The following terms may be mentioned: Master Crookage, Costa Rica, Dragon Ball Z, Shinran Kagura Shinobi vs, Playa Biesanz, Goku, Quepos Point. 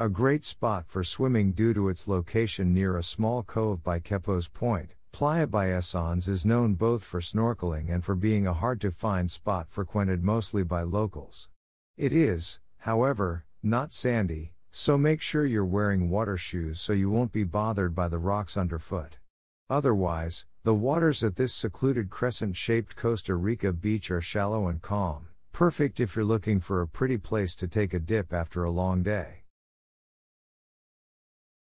A great spot for swimming due to its location near a small cove by Quepos Point, Playa Biesanz is known both for snorkeling and for being a hard-to-find spot frequented mostly by locals. It is, however, not sandy, so make sure you're wearing water shoes so you won't be bothered by the rocks underfoot. Otherwise, the waters at this secluded crescent-shaped Costa Rica beach are shallow and calm, perfect if you're looking for a pretty place to take a dip after a long day.